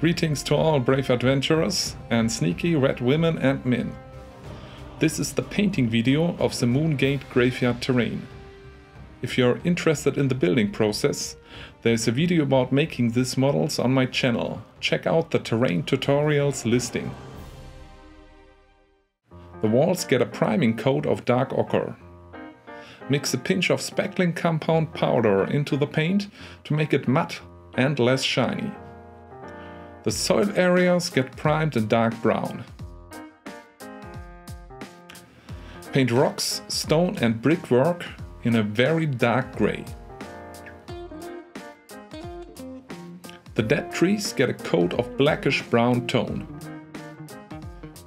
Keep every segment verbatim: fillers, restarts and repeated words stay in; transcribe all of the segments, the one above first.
Greetings to all brave adventurers and sneaky red women and men. This is the painting video of the Moongate Graveyard Terrain. If you're interested in the building process, there's a video about making these models on my channel. Check out the terrain tutorials listing. The walls get a priming coat of dark ochre. Mix a pinch of speckling compound powder into the paint to make it matte and less shiny. The soil areas get primed in dark brown. Paint rocks, stone and brickwork in a very dark grey. The dead trees get a coat of blackish brown tone.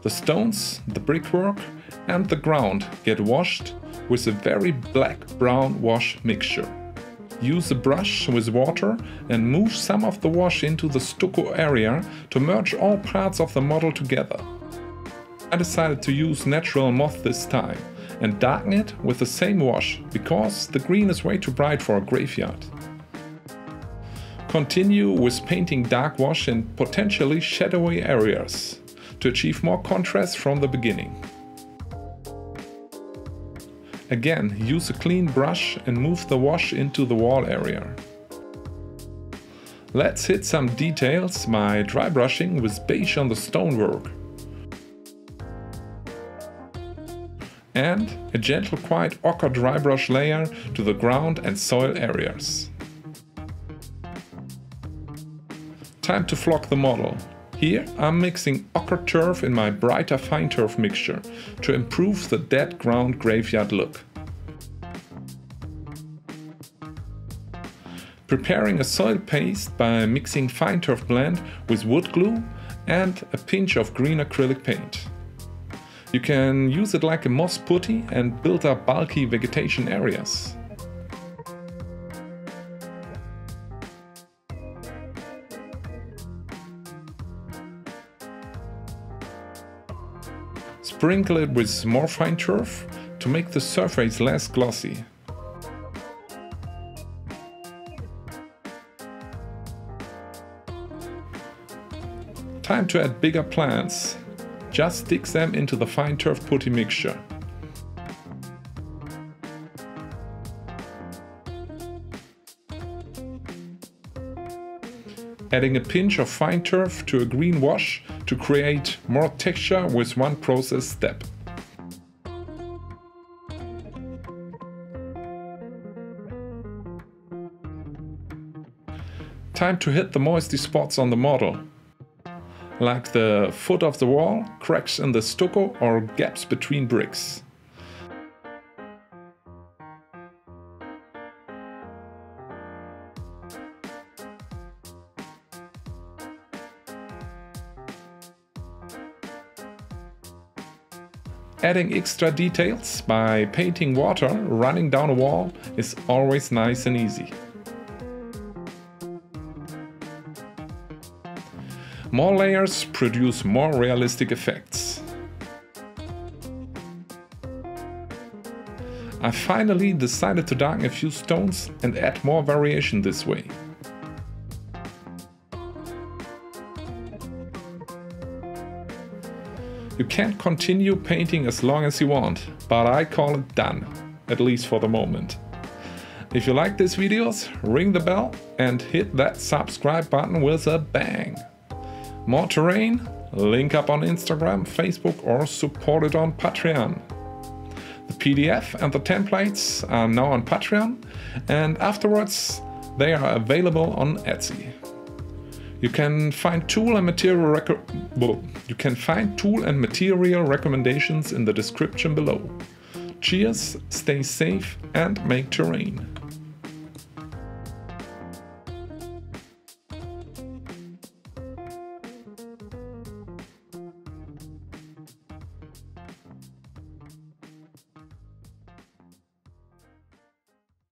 The stones, the brickwork and the ground get washed with a very black-brown wash mixture. Use a brush with water and move some of the wash into the stucco area to merge all parts of the model together. I decided to use natural moss this time and darken it with the same wash because the green is way too bright for a graveyard. Continue with painting dark wash in potentially shadowy areas to achieve more contrast from the beginning. Again, use a clean brush and move the wash into the wall area. Let's hit some details by dry brushing with beige on the stonework. And a gentle quiet ochre dry brush layer to the ground and soil areas. Time to flock the model. Here I'm mixing ochre turf in my brighter fine turf mixture to improve the dead ground graveyard look. Preparing a soil paste by mixing fine turf blend with wood glue and a pinch of green acrylic paint. You can use it like a moss putty and build up bulky vegetation areas. Sprinkle it with more fine turf to make the surface less glossy. Time to add bigger plants. Just stick them into the fine turf putty mixture. Adding a pinch of fine turf to a green wash to create more texture with one process step. Time to hit the moisty spots on the model, like the foot of the wall, cracks in the stucco or gaps between bricks. Adding extra details by painting water running down a wall is always nice and easy. More layers produce more realistic effects. I finally decided to darken a few stones and add more variation this way. You can continue painting as long as you want, but I call it done, at least for the moment. If you like these videos, ring the bell and hit that subscribe button with a bang. More terrain? Link up on Instagram, Facebook or support it on Patreon. The P D F and the templates are now on Patreon and afterwards they are available on Etsy. You can find tool and material reco you can find tool and material recommendations in the description below. Cheers, stay safe and make terrain.